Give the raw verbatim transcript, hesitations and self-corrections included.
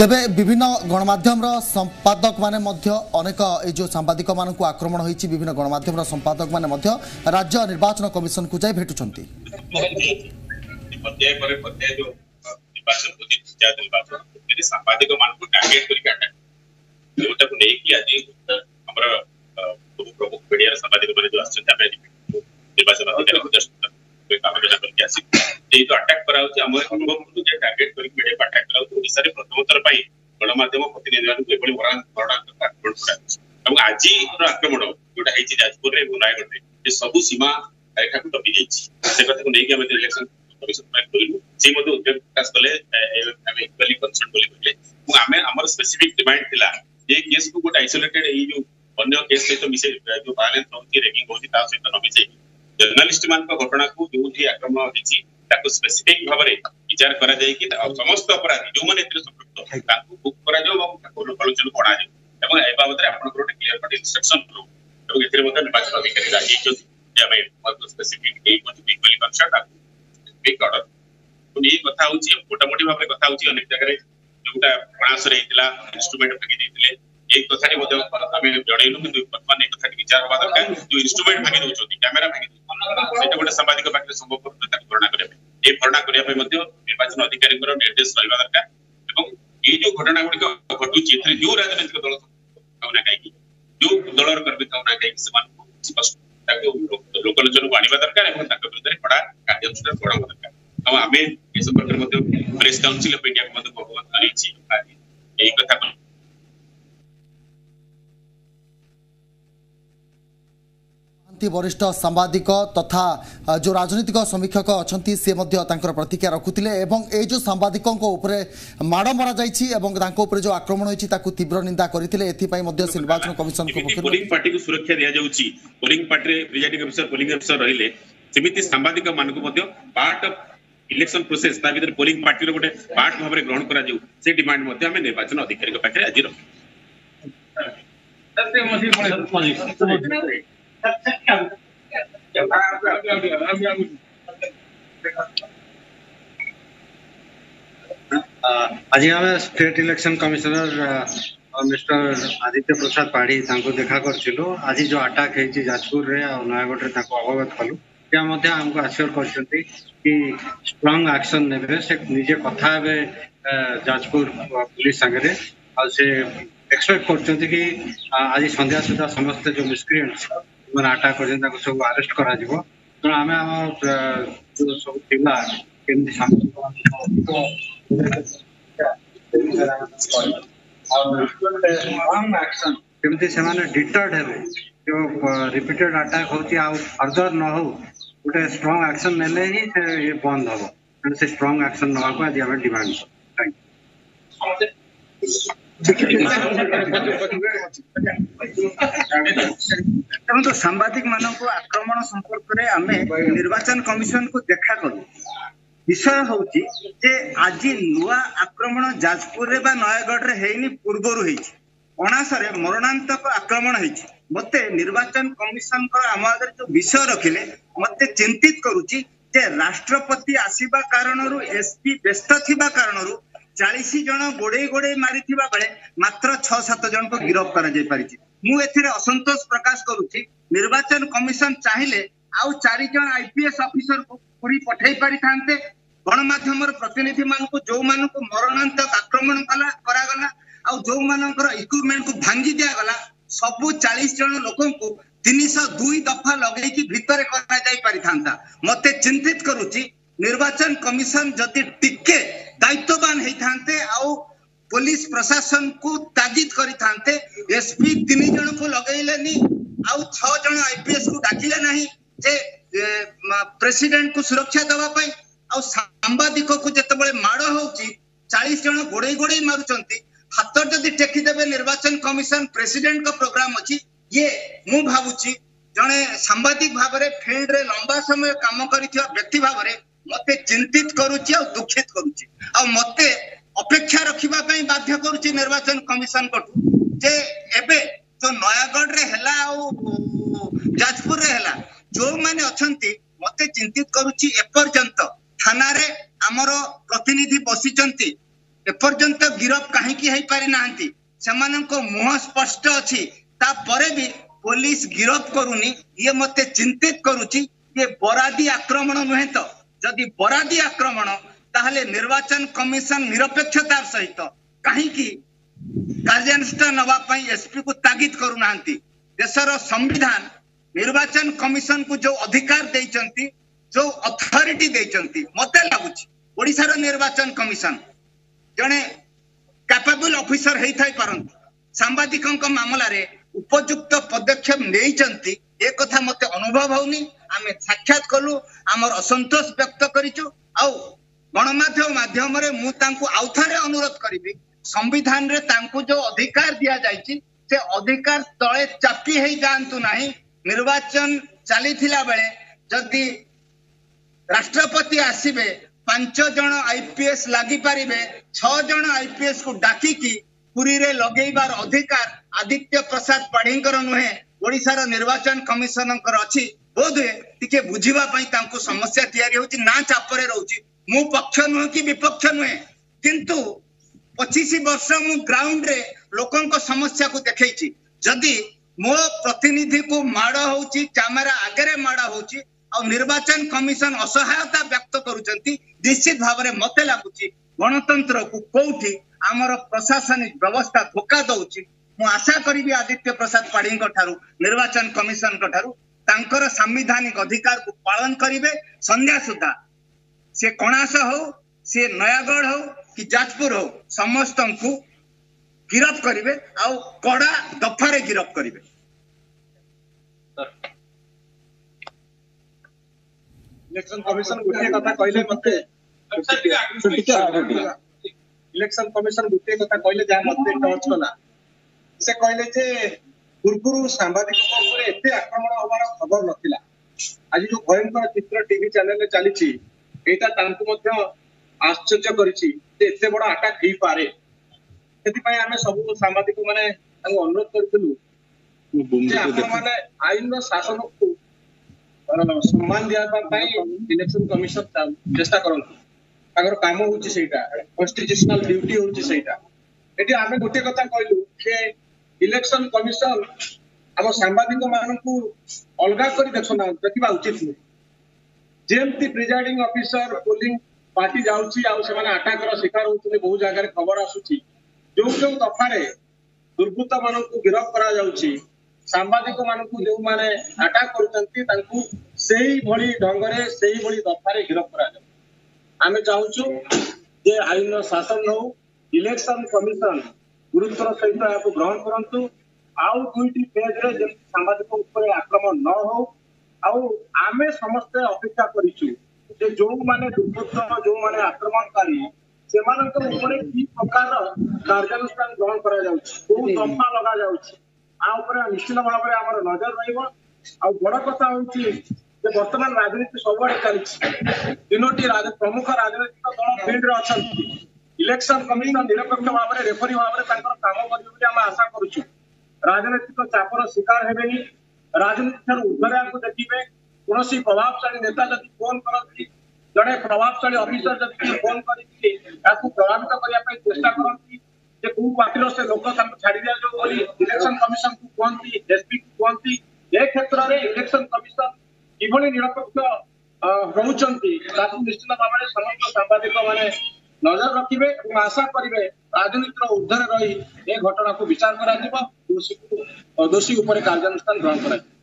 तेबे विभिन्न गणमाध्यम संपादक माने अनेक जो सांबादिक मान आक्रमण होईछि विभिन्न गणमाध्यम संपादक माने राज्य निर्वाचन कमिशन को जाई भेटुछंती जर्नालीस्ट मान घटना को जो आक्रमण होती स्पेसिफिक भाव में विचार करा समस्त अपराधी जो संपुक्त बुक कर निर्वाचन अधिकारी निर्देश रहा दरकार जो घटना गुड़िक घटू जो राजनैतिक दल ना कहीं जो दल कर्मी था लोकलोचन को आने दरकार विरुद्ध कड़ा कार्यानुषान बढ़ावा दरकार आम संपर्क प्रेस काउंसिल ऑफ इंडिया को अवगत कर वरिष्ठ सांबादिक तथा जो राजनीतिक समीक्षक अच्छा सी प्रतिक्रिया रखुले ए जो सांबादिकों उपरे माड़ मरा जाए जो आक्रमण होती तीव्र निंदा करते निर्वाचन कमिशन पोलिंग पार्टी को सुरक्षा दि जाऊँगी polling party presiding officer polling officer रही सांबादिक मान इलेक्शन प्रोसेस पोलिंग पार्टी गोटे पार्ट भाव में ग्रहण कर डिमांड निर्वाचन अधिकारी आज रख आज हमें state election commissioner mister Aditya Prasad Padhi देखा करूँ आज जो अटैक है जाजपुर और नयागढ़ अवगत कलु क्या आमको आश्योर करट्रंग एक्शन ने से निजे कथा हे जाजपुर पुलिस सागर आ से एक्सपेक्ट कर सन्ध्या सुधा समस्त जो मिसक्रिएंट्स मैंने आटा कर सब आरेस्ट कर तेना आम जो सब पिला डिटर्ड है जो रिपीटेड अटैक होती फर्दर न हो गोटे स्ट्रांग एक्शन ने ही बंद हम तेना से स्ट्रांग एक्शन ना आज आम डिमांड तेणु तो सांबादिक मानों को आक्रमण संपर्क में आम निर्वाचन कमिशन को देखा कलु विषय हूँ जे आज नुआ आक्रमण जाजपुर रे बा नयगढ़ है पूर्वर होणाशर मरणातक आक्रमण होती मत निर्वाचन कमिशन आम आगे जो विषय रखिले मत चिंतित करुच्ची राष्ट्रपति आसवा कारण एसपी व्यस्त थिबा कारण चालीस जन गोड़े गोड़े मारी बेले मात्र छह सात जन को गिरफ्त कर असंतोष प्रकाश करुच्ची निर्वाचन कमिशन चाहिए आउ चार जन आईपीएस ऑफिसर को पूरी पठाई पारि थांते गणमाध्यम प्रतिनिधि मानक जो मानक मरणातक आक्रमण कला करागला आउ जो मानकर इक्विपमेंट को भांगी दिगला सबू चालीस जन लोक तीन सौ दुई दफा लगे भितर कर मत चिंतित करुच्ची निर्वाचन कमिशन जदि टिके दायित्ववान है थांते आउ पुलिस प्रशासन को तागिद करी थांते एसपी तीन जन को लगेलेनी आउ छह जन आईपीएस को डाकिले नहीं जे प्रेसिडेंट को सुरक्षा दवा पाई आउ सांबादिक को जतबळे माड़ होउची चालीस जन गोड़े गोड़े मारुचंती हाथ जदि टेकी देबे निर्वाचन कमिशन प्रेसिडेंट का प्रोग्राम अछि ये मु भाबुची जने सांबादिक भाव रे फील्ड रे लंबा समय काम करिथिया व्यक्ति भाव रे मते चिंतित करुच्ची और दुखित करुच्ची आ मते अपेक्षा रखिबा पई बाध्य करुच्ची निर्वाचन कमिशन कटु जे एबे जो नयागढ़ रे हला और जाजपुर रे हला जो माने अछंती मते चिंतित करुच्ची एपर्यंत थाना रे हमरो प्रतिनिधि बसिचंती एपर्यंत गिरफ कहीं हो पारि ना से मुह स्पष्ट अच्छी भी पुलिस गिरफ करूनी ये मत चिंतित करुच्ची ये बरादी आक्रमण नुहे। तो जदि बरादी आक्रमण ताहले निर्वाचन कमिशन निरपेक्षतार सहित कहीं कार्यानुष्ठान नापी एसपी को तागिद करूना। देशर संविधान निर्वाचन कमिशन को जो अधिकार देइचंती जो अथॉरिटी देइचंती मते लागुच ओडिसा रो निर्वाचन कमिशन जने कैपेबल ऑफिसर हेइ थाई परंतु सांबादिकक मामला रे उपयुक्त पदक्षेप नेइचंती ए कथा मते अनुभव होउनी। आमे साक्षात कलु हमर असंतोष व्यक्त करिचो आउ गणमाध्यम माध्यम रे मु तांकु आउथारे अनुरोध करिबी संविधान रे तांकु जो अधिकार दिया जायछि से अधिकार तळे चापी हेइ जांतु नाही। निर्वाचन चली बेले जदि राष्ट्रपति आसबे पांच जन आईपीएस लगी पारे छह जन आईपीएस को डाकिकी पुरी रे लगेबार अधिकार आदित्य प्रसाद पाढ़ी नुहे ओडिशार निर्वाचन कमिशन अच्छी बोध हुए टी बुझा समस्या तैयारी ना चापरे रोचे। मु पक्ष नुह कि विपक्ष नुहे किंतु पच्चीस वर्ष मु ग्राउंड रे लोकन समस्या को देखी जदि मो प्रतिनिधि को माड़ हो कैमेरा आगे माड़ हो निर्वाचन कमिशन असहायता व्यक्त करुंच निश्चित भाव में मत लगुच गणतंत्र को कौटी आमर प्रशासनिक व्यवस्था धोखा दौर। मु आशा करी आदित्य प्रसाद पाढ़ी ठारू निर्वाचन कमिशन ठारू तांकर संवैधानिक अधिकार को पालन करेंगे। संध्या सुधा से कणास हो सी नयागढ़ हो कि जाजपुर हो समस्त को गिरफ करेंगे आउ कड़ा दफारे गिरफ करेंगे। इलेक्शन कमिशन गुटे कथा कहले मते इलेक्शन कमिशन गुटे कथा कहले जा मते टच कला से कहले जे पूर्वपुरु सांबादिक ऊपर एते आक्रमण होवार खबर नथिला। आज जो भयंकर चित्र टीवी चैनल रे चली छी एटा तांकु मध्य आश्चर्य करछि जे एते बडा अटैक ही पारे। आमे सब सांबादिक माने अनुरोध करथिलु माने आईन रो शासन को सम्मान दिया इलेक्शन कमिशन चेष्टा करंतु अगर काम होछि सेटा कॉन्स्टिट्यूशनल ड्यूटी होछि सेटा। एटी आमे गोटे कथा कहलु जे इलेक्शन कमिशन हम सांबादिक मानकू अलग करी देखना देखा उचित नुहे। जेमती प्रिजाइडिंग ऑफिसर पोलिंग पार्टी जाउछि आ से माने अटैक रो शिकार होउछने बहुत जगह रे खबर आसुछि जो जो दफारे दुर्बृत्त मान गिरफ करा जाउछि सांबादिक मानक जो माने अटैक करूँ से ढंग से दफारे गिरफ करा जाउ। आमे चाहूँ जे आईन शासन हो इलेक्शन कमिशन गुरुत्वर सहित या ग्रहण करूँ आउ दुईटी पेज रे जे सांबादिक ऊपर आक्रमण न हो आउ आमे समस्ते अपेक्षा करिछु जे जो माने दुर्बृत्त जो माने आक्रमणकारी से माने की प्रकार कार्यानुष्ठान ग्रहण करा जाउछि दफा लगा जाउछि निश्चित भाव में आम नजर रड़ कथा हूँ बर्तमान राजनीति सब आड़े चलती तीनो प्रमुख राजनैतिक दल फिल्ड अच्छा इलेक्शन कमिशन निरपेक्ष भाव में रेफरी भाव में कम करें आशा करुचु। राजनैतिक चापर शिकार हेबे राजनीति ठार उधर को देखिए कौन प्रभावशाली नेता जब फोन करती जड़े प्रभावशाली अफिसर जब फोन करके प्रभावित करने चेष्टा करती जे कौ पार्टी से लोक छाड़ी दि जाऊ इलेक्शन कमिशन को कहती एसपी को कहती ए क्षेत्र में इलेक्शन कमिशन किभली निरपेक्ष रोचंती निश्चित भाव में समस्त सांबादिक माने नजर रखिबे। आशा करेंगे राजनीतिर ऊर्ध्वरे रही ए घटना को विचार करा दोषी दोषी उपर कार्यानुष्ठान ग्रहण करा।